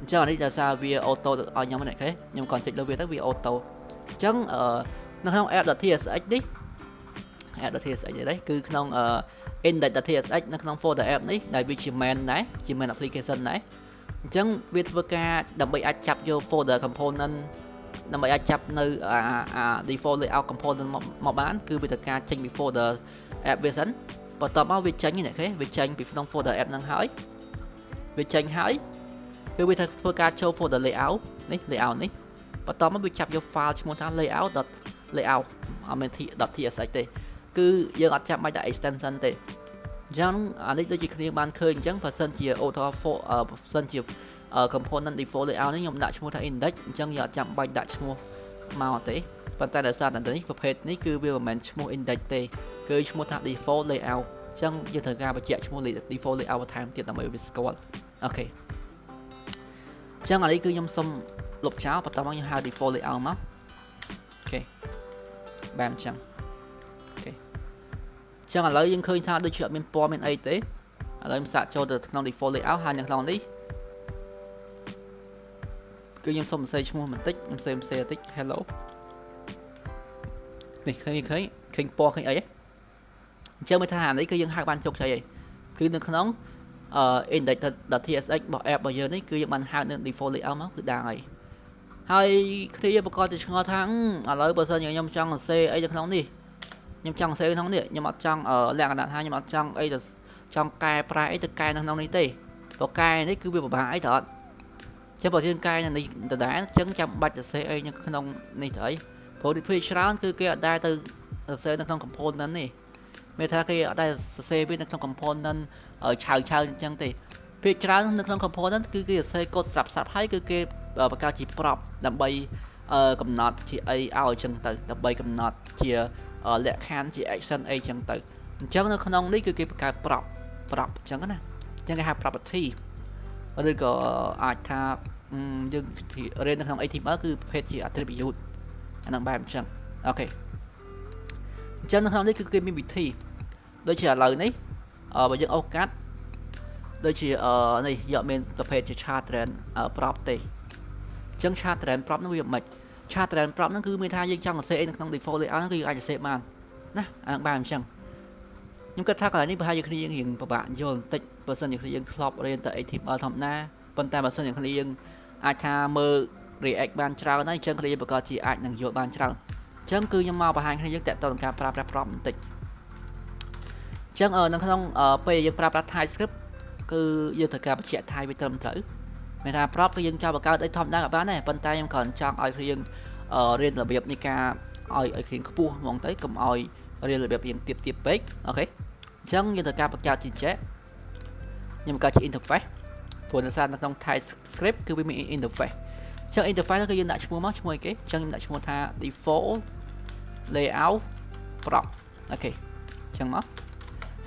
អញ្ចឹងអានេះដោយសារវា auto ឲ្យខ្ញុំហ្នឹងគេខ្ញុំគាត់ចុចលើវាទៅវា auto អញ្ចឹងនៅក្នុង app.tsx នេះ app.tsx នេះគឺក្នុង index.tsx នៅក្នុង folder app នេះដែលវាជា main ដែរជា main application ដែរអញ្ចឹងវាធ្វើការដើម្បីអាចចាប់យក folder component ដើម្បីអាចចាប់នៅ default layout component មកបានគឺវាត្រូវការចេញពី folder app វាសិនបន្ទាប់មកវាចេញនេះគេវាចេញពីក្នុង folder app ហ្នឹងហើយវាចេញហើយគឺវាធ្វើការចូល folder layout នេះ layout នេះបន្ទាប់មកវាចាប់យក file ឈ្មោះថា layout អត់មែន .tsx ទេគឺយើងអត់ចាំបាច់ដាក់ extension ទេអញ្ចឹងអានេះដូចជាគ្នាបានឃើញអញ្ចឹងបើសិនជា auto បើសិនជា component default layout នេះខ្ញុំដាក់ឈ្មោះថា index អញ្ចឹងយើងអត់ចាំបាច់ដាក់ឈ្មោះមកទេប៉ុន្តែដោយសារតែនេះប្រភេទនេះគឺវាមិនមែនឈ្មោះ index ទេគឺឈ្មោះថា default layout អញ្ចឹងយើងត្រូវការបញ្ជាក់ឈ្មោះ default layout បន្ថែមទៀតដើម្បីវាស្គាល់អូខេអញ្ចឹងឥឡូវគឺខ្ញុំសុំលុបចោលបន្ទាប់មកខ្ញុំហៅ default layout មកអូខេបែបអញ្ចឹងអូខេអញ្ចឹងឥឡូវយើងឃើញថាដូចជាអត់មានពណ៌មានអីទេឥឡូវខ្ញុំសាកចូលទៅក្នុង default layout ហើយនៅក្នុងនេះគឺខ្ញុំសុំសរសេរឈ្មោះបន្តិចខ្ញុំសរសេរបន្តិច hello នេះឃើញពណ៌ឃើញអីអញ្ចឹងមើលថាអានេះគឺយើងហៅបានជោគជ័យហើយគឺនៅក្នុងindex.tsx របស់ app របស់យើងនេះគឺយើងបានហៅនៅ default layout មកគឺដាក់ហើយគ្នាប្រកាសទៅឆ្ងល់ថាឥឡូវបើសិនជាខ្ញុំចង់សេអីទៅក្នុងនេះខ្ញុំចង់សេក្នុងនេះខ្ញុំអត់ចង់លក្ខណៈថាខ្ញុំអត់ចង់អីទៅចង់កែប្រែអីទៅកែនៅក្នុងនេះទេព្រោះកែនេះគឺវាពិបាកអីទៅអត់ចាំបើយើងកែនៅនេះដដែលអញ្ចឹងចាំបាច់ទៅសេអីនៅក្នុងនេះទៅអីព្រោះពីច្រើនគឺគេអត់ដែរទៅសេនៅក្នុង component នេះមានថាគេអត់ដែរសរសេរវានៅក្នុង component ឆៅអញ្ចឹងទេភាគច្រើននៅក្នុង component គឺគេសរសេរកូដស្រាប់ហើយគឺគេបង្កើតជា prop ដើម្បីកំណត់ជាអីឲ្យអញ្ចឹងទៅដើម្បីកំណត់ជាលក្ខខណ្ឌជា action អីអញ្ចឹងទៅអញ្ចឹងនៅក្នុងនេះគឺគេបង្កើត prop អញ្ចឹងណាអញ្ចឹងគេហៅ property ឬក៏អាចថាយើងរៀននៅក្នុង HTML គឺប្រភេទជា attribute អានឹងបែបអញ្ចឹងអូខេអញ្ចឹងនៅក្នុងនេះគឺគេមានវិធីដូចជាឥឡូវនេះបើយើងអូសកាត់ដូចជានេះយកមានប្រភេទជា chart trend prop ទេអញ្ចឹង chart trend prop នោះវាមិន chart trend prop នោះគឺមានថាយើងចង់សេអីនៅក្នុង default layout គឺយើងអាចសេបានណាអាបានអញ្ចឹងខ្ញុំគិតថាកន្លែងនេះប្រហែលជាគ្នាយើងពិបាកយល់បន្តិចបើសិនជាគ្នាយើងធ្លាប់រៀនតែ HTML ធម្មតាប៉ុន្តែបើសិនជាគ្នាយើងអាចថាមើល react បានច្រើនហើយអញ្ចឹងគ្នាយើងប្រកាសជាអាចនឹងយល់បានច្រើនអញ្ចឹងគឺខ្ញុំមកបង្ហាញគ្នាយើងតាក់ទងនឹងការប្រើប្រាស់ prop បន្តិចអញ្ចឹងនៅក្នុងពេលយើងប្រើប្រាស់ TypeScript គឺយើងត្រូវការបញ្ជាក់ Type វាត្រឹមត្រូវមានថា prop គឺយើងចង់បង្កើតអីធម្មតាក៏បានដែរប៉ុន្តែខ្ញុំគ្រាន់ចង់ឲ្យគ្រារៀនរបៀបនៃការឲ្យគ្រាខ្ពស់ហ្មងទៅកុំឲ្យរៀនរបៀបរៀងទាបពេកអូខេអញ្ចឹងយើងត្រូវការបង្កើតជា JS ខ្ញុំបង្កើតជា interface ព្រោះនៅសារនៅក្នុង TypeScript គឺវាមាន interface អញ្ចឹង interface គឺយើងដាក់ឈ្មោះមកឈ្មោះអីគេអញ្ចឹងខ្ញុំដាក់ឈ្មោះថា default layout prop អូខេអញ្ចឹងមក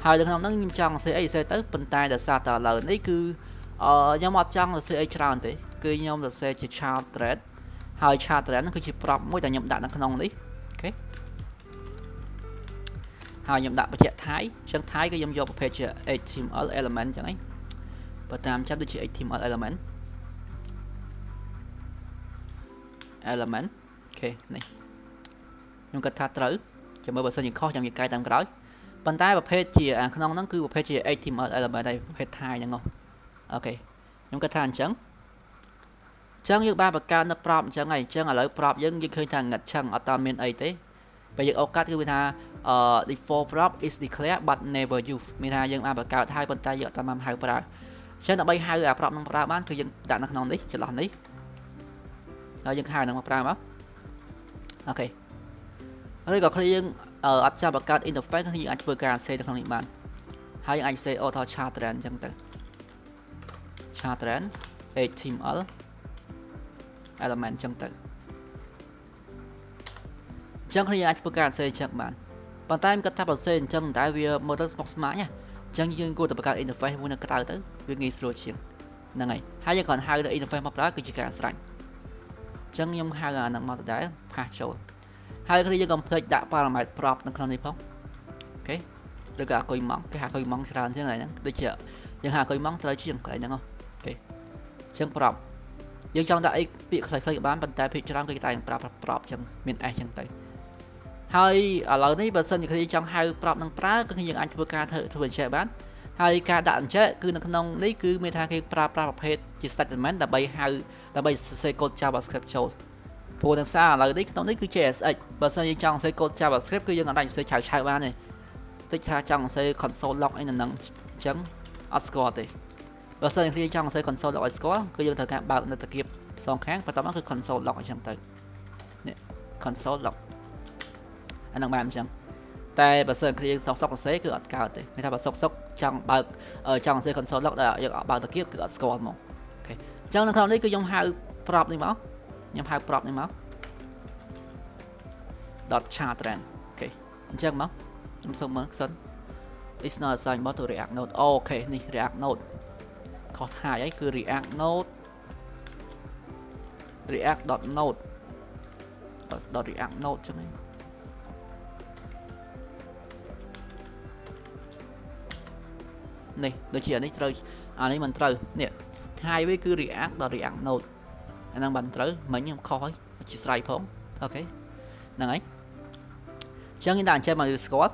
ហើយនៅក្នុងហ្នឹងខ្ញុំចង់សេអីសេទៅប៉ុន្តែដោយសារតែឥឡូវនេះគឺខ្ញុំអត់ចង់សេអីច្រើនទេគឺខ្ញុំសេជា chart thread ហើយ chart thread ហ្នឹងគឺជា prop មួយដែលខ្ញុំដាក់នៅក្នុងនេះអូខេហើយខ្ញុំដាក់បញ្ជាក់ type អញ្ចឹង type គឺខ្ញុំយកប្រភេទជា HTML element អញ្ចឹងហ្នឹងបើតាមចាប់ដូចជា HTML element អូខេនេះខ្ញុំគិតថាត្រូវចាំមើលបើសិនជាខុសចាំយើងកែតាមក្រោយប៉ុន្តែប្រភេទជាក្នុងហ្នឹងគឺប្រភេទជា HTML element ហើយប្រភេទ type ហ្នឹងអូខេខ្ញុំគិតថាអញ្ចឹង Chẳng như ba bậc cao nó prop chẳng này chẳng là lỗi prop giống như khi thằng ngặt chẳng ở tầm men ấy thế. Bây giờ ông cắt cứ tha default prop is declared but never used. Mình tha dân ba bậc cao thay bên tay giờ tầm mâm hai prop. Chẳng là bây hai là prop nông prop bán cứ dân đặt nó nông đấy chỉ là đấy. Rồi dân hai nông prop á. OK. Rồi còn khi dân ở trang bậc cao interface khi dân anh vừa cả xây được không định bàn. Hai dân anh xây auto chart trend chẳng từ. Chart trend HTML element chẳng từ chẳng khi anh bật xây chẳng bạn bàn tay em cắt tháp vào xây chẳng tại vì motor box mã nhá chẳng như cô tập cả interface muốn là cắt tới việc nghi slow chiếc là ngày hai giờ còn hai đợt interface mọc đó cứ chỉ cả sẵn chẳng nhưng hai là nặng mọc đá hai chỗ hai cái giờ còn thấy đã vào máy prop nó không đi không ok được cả coi móng cái hạt coi móng sàn thế này nhá được chưa nhưng hạt coi móng tới chuyện lại nhá không ok chẳng prop nhưng trong đại bị khởi bán vận tải bị trang cái tài prop trong miền ai chẳng tới hay ở lần này bản thân thì trong hai prop năng prop cứ như anh vừa ca thử vừa chạy bán hay ca đạn chết cứ năng nông đấy cứ mê tha cái prop hết chỉ statement là bay hai là bay xây code JavaScript cho phù năng xa là đấy nó đấy cứ chạy sạch bản thân trong xây code JavaScript cứ như anh đang xây chạy chạy bán này tích ra trong xây console log anh năng chấm score đấy và sau khi trong xây console log score cứ như thời gian bạn là thực hiện xong khác và tóm lại cứ console log trong tới console log anh đang làm chẳng tại và sau khi sóc sóc xây cứ ở cao tới người ta bảo sóc sóc trong bạn ở trong xây console log là giờ bạn thực hiện cứ score một ok trong lần sau đấy cứ dùng hai prop này máu dùng hai prop này máu dot chart trend ok chẳng máu trong số mới sẵn it's not assigned but to react node ok này react node có hai ấy cứ react node react.node dot react node cho mình này được chưa này trời à này mình trời nè hai với cứ react dot react node anh đang bàn trời mình nhưng khó ấy chỉ sai phóng ok năng ấy chẳng hiện tại trên mà score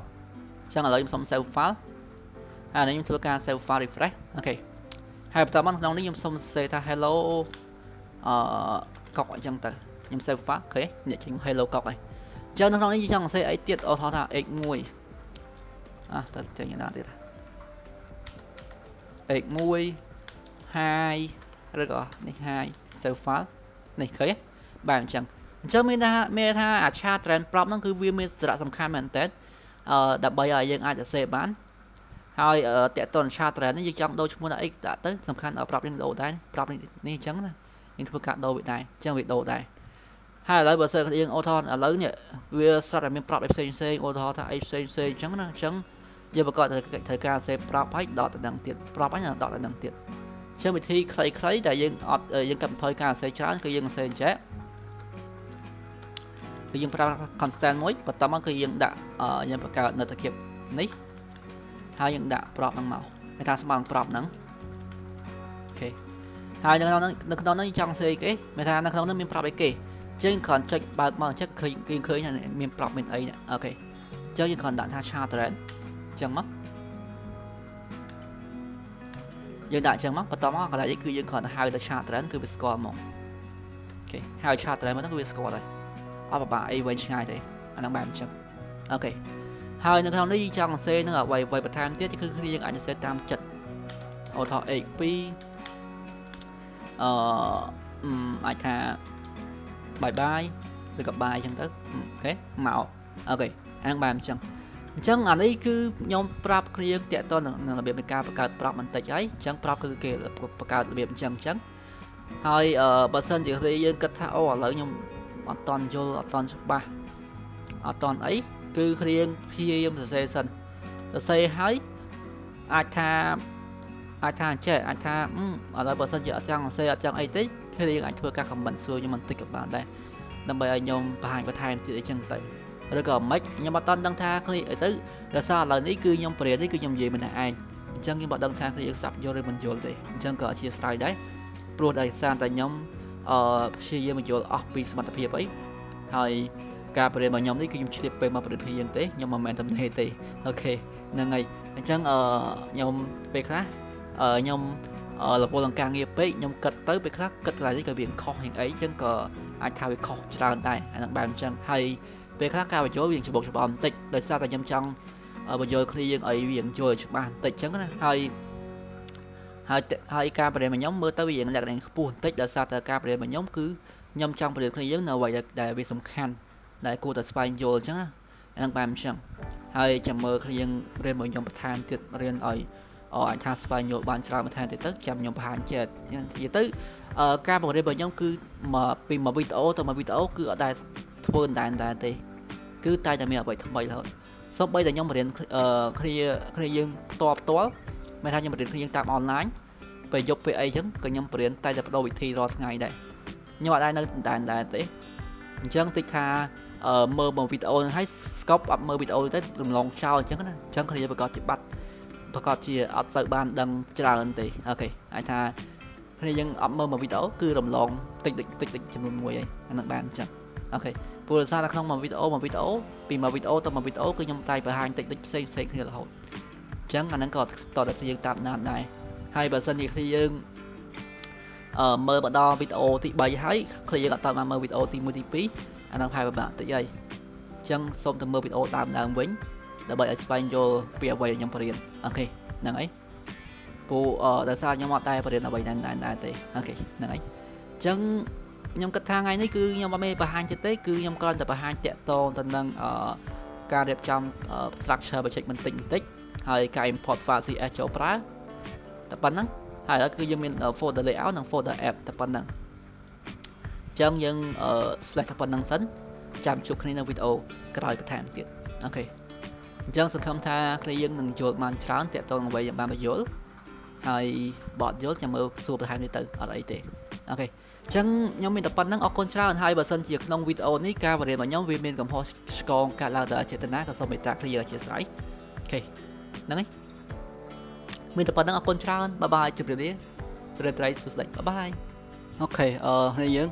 chẳng là lấy xong save file à này chúng tôi ca save file refresh ok hai tập ban nóng nhưng xong xây ta hello cọc ở trong từ nhưng xây phát thế nhận chính hello cọc này cho nó nói gì trong xây ấy tiệt ô thọ là ấy mùi à ta chẳng như nào tiệt ấy mùi hai rồi có này hai xây phát này thế bạn chẳng cho mình ta meta à cha trend prop nó cứ vi mình rất sầm khăn mình tết đặc biệt là dân ai đã xây bán hai ở tệ tuần tra trần nó như trong đôi chúng muốn là x đã tới sầm khăn ở prop lên đồ đấy prop này trắng này nhưng thưa cả đồ bị này chẳng bị đồ này hai lấy bờ sơ cái ô thon ở lớn nhỉ vừa sau là mình prop fcc ô thon thay fcc trắng nó trắng giờ bà gọi thời ca xem prop ấy đọt đằng tiền prop ấy là đọt đằng tiền xem mình thi thấy đại dân dân cầm thời ca xây trắng cái dân xây chết cái dân prop constant mới và tao mang cái dân đã dân bà cả nơi thực hiện này hai dân đã prop bằng màu người ta sẽ bằng prop nắng ok hai nó trong xây cái người ta nó miền prop ấy kì chứ còn chạy bạc màu chắc khơi này miền prop mình ấy ok chứ còn đã tha cha trend chẳng mất dân đã chẳng mất và tóm còn lại cứ dân còn hai là cha trend cứ bị score một ok hai cha trend mà nó cứ bị score rồi ở bà ấy với ngay đấy anh đang bàn chẳng ok hai nó đi trong xe nó ở vầy vầy bật tham tiết chứ khi anh sẽ tam chật ô thọ xp anh thà bye bye rồi gặp bài chẳng tức thế màu ok anh bàn chẳng chẳng anh ấy cứ nhóm prop riêng tiện toàn là biệt cao và cao prop mình tạch ấy chẳng prop cứ kể là cao biệt chẳng chẳng hai bà sơn chỉ riêng cất thao ở lỡ nhóm ở toàn vô ở toàn ba ở toàn ấy cứ riêng PM session xây hái ai tha trẻ ai tha ở đây bờ sân chợ trang xây ở trang ấy tích khi riêng anh thua các comment xưa nhưng mình tích các bạn đây năm bảy anh nhom và hành và thay chị để chân tay rồi còn mấy nhưng mà toàn đăng tha khi ấy tới là sao là ní cứ nhom bể ní cứ nhom gì mình là ai chân khi bọn đăng tha khi sập vô rồi mình vô thì chân cỡ chia sài đấy pro đại san tại nhom chia mình vô office mặt phía ấy hay cả bề mà nhóm đấy cứ chia bề mà bề thì dân tế nhưng mà mình thầm thề thì ok nên ngày chẳng nhóm bề khác nhóm là vô lần càng nghiệp ấy nhưng cật tới việc khác cật là những cái biển kho hiện ấy chân cờ ai thao việc kho ra này anh đang bàn chân hay việc khác cao về chỗ biển chỉ bộ cho tịch tại sao tại nhâm trong bây giờ khi dân ấy biển chơi chụp bàn tịch chẳng là hai ca về mà nhóm mưa tới biển là đèn buồn tịch là sao tại ca về mà nhóm cứ nhâm trong về khi dân nào vậy là bị sầm khăn lại cô tại spine chơi chẳng là đang bàn chân hay chẳng mơ khi dân về mà nhóm tham thiệt riêng ấy ở thang spy nhộn bàn trào bàn thì tất chạm nhóm bàn chệt thì tới ca một đây bởi nhóm cứ mà vì mà video tôi mà video cứ ở đây phun đàn thì cứ tay là mình vậy thằng bậy thôi sau bây giờ nhóm mà đến khi dương to to mà thay nhóm mà đến khi dương tạm online về dục về ấy chứ còn nhóm mà đến tay là đôi thì rồi ngày đây nhưng mà đây nơi đàn thế chẳng tích tha mơ một video hay scope up mơ video tới lồng lòng trao chẳng khi giờ có chụp bắt tôi có chia ở sự ban đâm trả lên thì ok ai tha khi dân ẩm mơ mà video cứ lồng lồng tịch cho mình mùi ấy anh bạn chẳng ok vừa ra là không mà video vì mà video tôi mà video cứ nhông tay và hai tịch xây thì là hậu chẳng anh đang có tỏ được dân tạm nạn này hay bà dân thì khi dân mơ bạn đo video thì bày hãy khi dân tạm mơ video thì mua tí anh đang hai bà bạn tới đây chẳng xong tôi mơ video tạm nàng vĩnh đã bởi Espanol về về nhóm phần ok nàng ấy phụ đã sao nhóm mặt tay phần là vậy nàng thế ok nàng ấy chẳng nhóm cách thang ấy nó cứ nhóm ba mê và hai chết tế cứ nhóm con tập hai chạy to tần năng ở ca đẹp trong structure và chạy mình tỉnh tích hay cái import file gì cho pra tập bắn năng hay là cứ dân mình ở folder layout năng folder app tập bắn năng chẳng dân ở slash tập bắn năng sẵn chạm chụp khi nào video cái rồi thảm tiện ok chẳng sự không tha khi dân đừng chuột màn sáng tệ tôi về dòng 30 dốt hay bọn dốt cho mơ xua vào 24 ở đây thì ok chẳng nhóm mình tập bắn năng ở con sao hai bà sân việc nông video ní ca và để mà nhóm viên mình cầm hoa con cả là đã chế tình ác xong bị tạc thì giờ chia sẻ ok nắng ấy mình tập bắn năng ở con sao bye bye chụp được đi rồi trai xuống sạch bye bye ok hay dân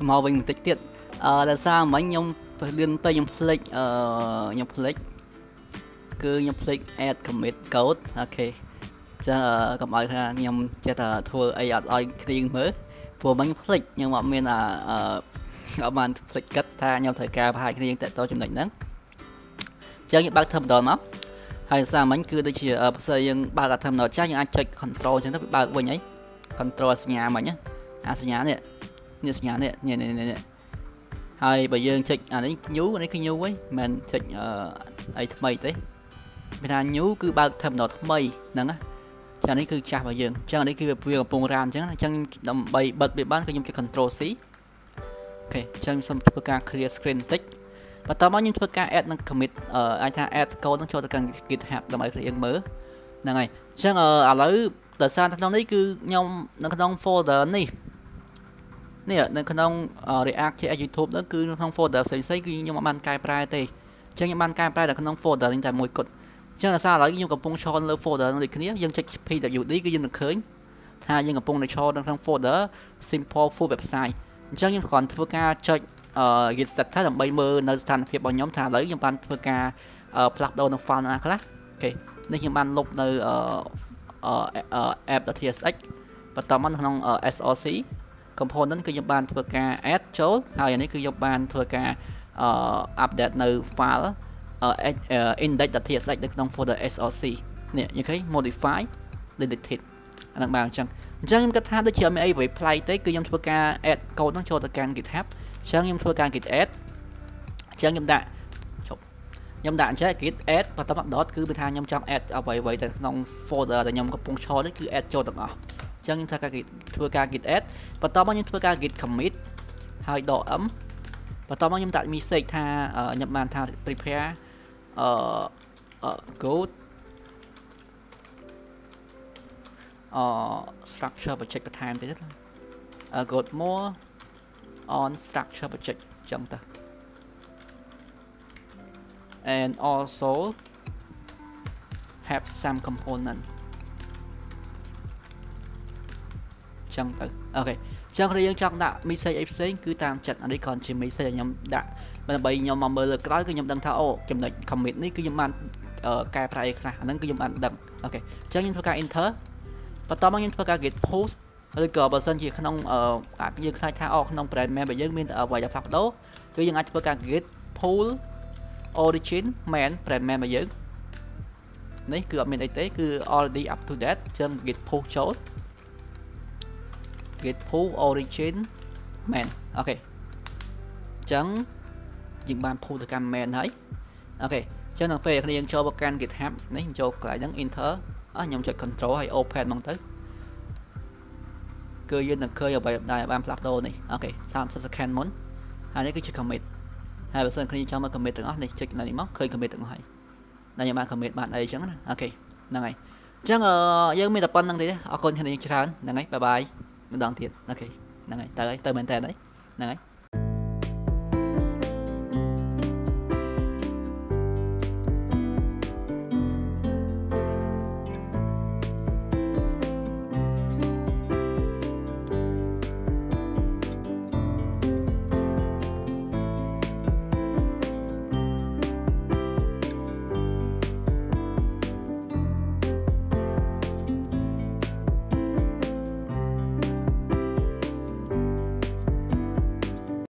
màu bình tích tiện là sao mà anh nhóm liên tay nhóm click cứ nhập click add commit code ok chờ các bạn ra nhầm cho ta thua ai riêng mới vừa bánh click nhưng mà mình là các bạn click cách tha nhau thời ca hai riêng tại tôi chụp lệnh đó chơi những bác thầm đòn lắm hay sao bánh cứ tôi chỉ ở xây những ba là thầm nó chắc những anh chơi control cho nó bị ba quên ấy control nhà mà nhé nhà này nhà này hay bây giờ chơi anh ấy nhú cái nhú ấy mình chơi ấy mày thế bây giờ nhú cứ ba thầm đọt mây nắng á cho nên cứ chạm vào giường cho nên cứ việc bùng ran chứ chẳng đầm bày bật bị bán cái nhung cái control xí ok chẳng xong thưa ca clear screen tích và tao bao nhiêu thưa ca add năng commit ai tha add code nó cho tao cần kịch hạp làm ấy cái yên mới là này chẳng ở lấy tại sao thằng đấy cứ nhông nó không folder này nè nên không react trên YouTube đó cứ không folder xây cứ nhưng mà ban cài prai thì chẳng những ban cài prai là không folder nên tại mỗi cột chẳng là sao lấy nhưng mà pung cho lên folder nó lịch này dân check phi là dụ đi cái dân được khởi tha dân pung này cho trong folder simple full website chẳng những còn thưa ca check git status làm bay mơ nơi thành phía bọn nhóm tha lấy nhưng ban thưa ca plug đồ nó file nó khác ok nên nhưng ban lục nơi app.tsh và tạm ban trong soc component គឺ យើង បាន ធ្វើ ការ add ចូល ហើយ នេះ គឺ យើង បាន ធ្វើ ការ update នៅ file index.txt នៅ ក្នុង folder soc នេះ យល់ ឃើញ modify deleted អានឹង បាន អញ្ចឹង ខ្ញុំ គិត ថា ដូច ជា អី ប្លែក ទេ គឺ ខ្ញុំ ធ្វើ ការ add code ហ្នឹង ចូល ទៅ កាន់ GitHub អញ្ចឹង ខ្ញុំ ធ្វើ ការ git add អញ្ចឹង ខ្ញុំ ដាក់ ជប់ ខ្ញុំ ដាក់ អញ្ចឹង git add បន្ទាប់មក dot គឺ ថា ខ្ញុំ ចង់ add អ្វីៗ ទៅ ក្នុង folder ដែល ខ្ញុំ កំពុង ឈរ នេះ គឺ add ចូល ទាំង អស់chẳng những thưa ca git add và tao bao nhiêu thưa ca git commit hai độ ấm và tao bao nhiêu tại mistake tha nhập bàn tha prepare code structure và check the time thì rất code more on structure và check chẳng ta and also have some component chẳng từ ok chẳng riêng chẳng đã message exchange cứ tam chặt anh đi còn chỉ message nhầm đã mình bày nhầm mà mờ được nói cứ nhầm đằng thao chấm lệnh comment này cứ nhầm ăn ở cái này là anh cứ nhầm ăn đằng ok chẳng những thưa cái enter Và tóm nhưng tôi git post rồi cờ bờ sân chỉ không à cái khai thác không brand man bởi dân mình ở vài dọc đó cứ dân anh tôi git pull origin man brand man bởi dân đấy cứ mình ấy tế cứ already up to date trên git pull chốt git pull origin man ok chẳng những bạn pull từ cam man thấy ok cho nên về khi cho bậc can GitHub đấy cho lại nhấn enter ở nhóm chọn control hay open bằng tới cứ dân được khơi ở bài đài ban plato này ok xong scan muốn hay đấy cứ chọn commit hay là khi cho mà commit từng này chọn này móc khơi commit từng này đây bạn commit bạn ấy chẳng ok là ngày chắc dân mình tập quan năng thế ở con thì này chán là ngày bye bye mình đoàn thiệt ok là ngày tới tới bên tè đấy là ngày